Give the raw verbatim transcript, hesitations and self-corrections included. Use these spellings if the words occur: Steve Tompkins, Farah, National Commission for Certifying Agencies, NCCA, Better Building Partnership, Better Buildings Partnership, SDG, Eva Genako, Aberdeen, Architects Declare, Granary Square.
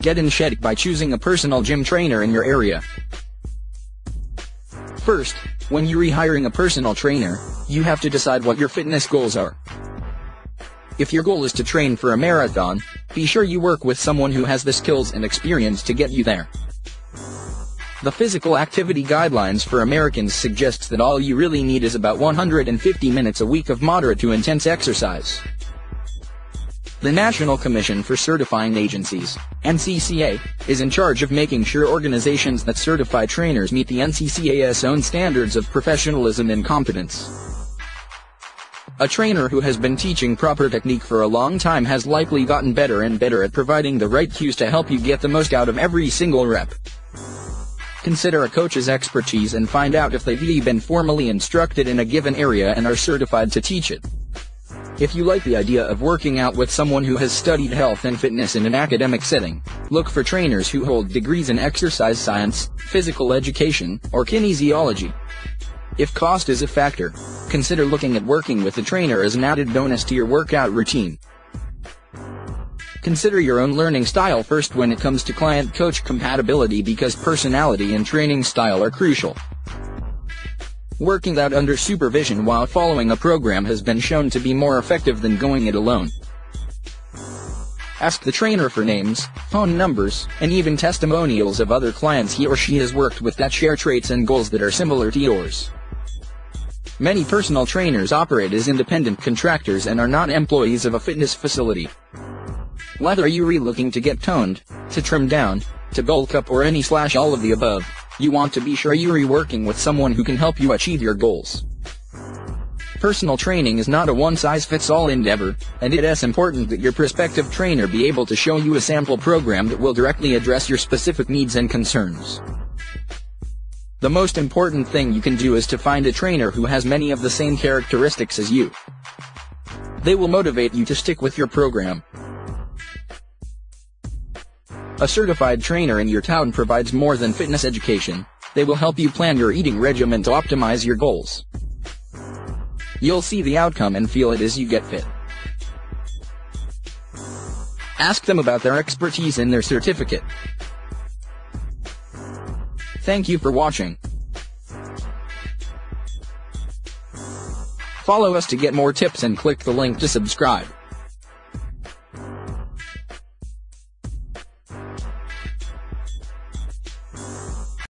Get in shape by choosing a personal gym trainer in your area. First, when you're hiring a personal trainer, you have to decide what your fitness goals are. If your goal is to train for a marathon, be sure you work with someone who has the skills and experience to get you there. The Physical Activity Guidelines for Americans suggests that all you really need is about one hundred fifty minutes a week of moderate to intense exercise. The National Commission for Certifying Agencies, N C C A, is in charge of making sure organizations that certify trainers meet the N C C A's own standards of professionalism and competence. A trainer who has been teaching proper technique for a long time has likely gotten better and better at providing the right cues to help you get the most out of every single rep. Consider a coach's expertise and find out if they've been formally instructed in a given area and are certified to teach it. If you like the idea of working out with someone who has studied health and fitness in an academic setting, look for trainers who hold degrees in exercise science, physical education, or kinesiology. If cost is a factor, consider looking at working with a trainer as an added bonus to your workout routine. Consider your own learning style first when it comes to client-coach compatibility, because personality and training style are crucial. Working out under supervision while following a program has been shown to be more effective than going it alone. Ask the trainer for names, phone numbers, and even testimonials of other clients he or she has worked with that share traits and goals that are similar to yours. Many personal trainers operate as independent contractors and are not employees of a fitness facility. Whether you're looking to get toned, to trim down, to bulk up, or any slash all of the above, you want to be sure you're working with someone who can help you achieve your goals. Personal training is not a one-size-fits-all endeavor, and it is important that your prospective trainer be able to show you a sample program that will directly address your specific needs and concerns. The most important thing you can do is to find a trainer who has many of the same characteristics as you. They will motivate you to stick with your program. A certified trainer in your town provides more than fitness education. They will help you plan your eating regimen to optimize your goals. You'll see the outcome and feel it as you get fit. Ask them about their expertise and their certificate. Thank you for watching. Follow us to get more tips and click the link to subscribe.